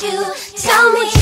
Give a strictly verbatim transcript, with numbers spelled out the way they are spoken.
You tell me.